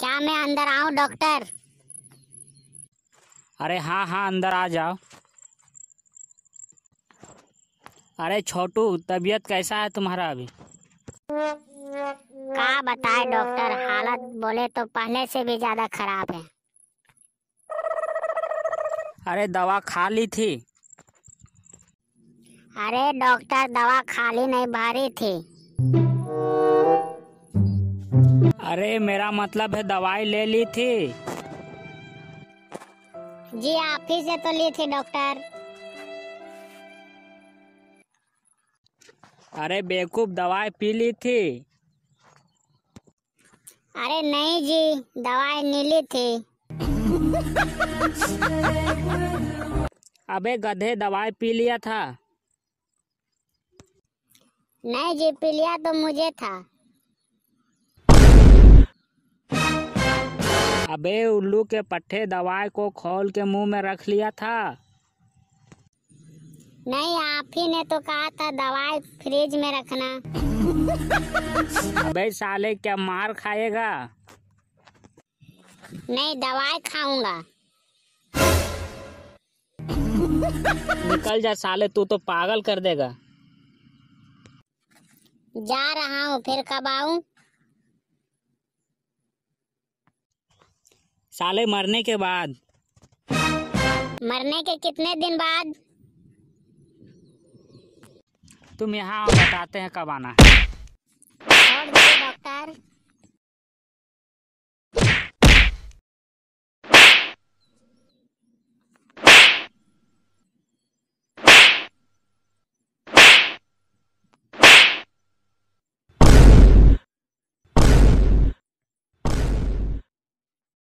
क्या मैं अंदर आऊं डॉक्टर? अरे हाँ हाँ अंदर आ जाओ। अरे छोटू, तबीयत कैसा है तुम्हारा अभी? क्या बताए डॉक्टर, हालत बोले तो पहले से भी ज्यादा खराब है। अरे दवा खा ली थी? अरे डॉक्टर, दवा खाली नहीं भारी थी। अरे मेरा मतलब है दवाई ले ली थी? जी आप ही से तो ली थी डॉक्टर। अरे बेवकूफ, दवाई पी ली थी? अरे नहीं जी, दवाई नहीं ली थी। अबे गधे, दवाई पी लिया था? नहीं जी, पी लिया तो मुझे था। अबे उल्लू के पट्टे, दवाई को खोल के मुंह में रख लिया था? नहीं, आप ही ने तो कहा था दवाई फ्रिज में रखना। अबे साले, क्या मार खाएगा? नहीं, दवाई खाऊंगा। निकल जा साले, तू तो पागल कर देगा। जा रहा हूँ, फिर कब आऊं? साले मरने के बाद। मरने के कितने दिन बाद? तुम यहाँ बताते हैं कब आना है। छोड़ दो डॉक्टर।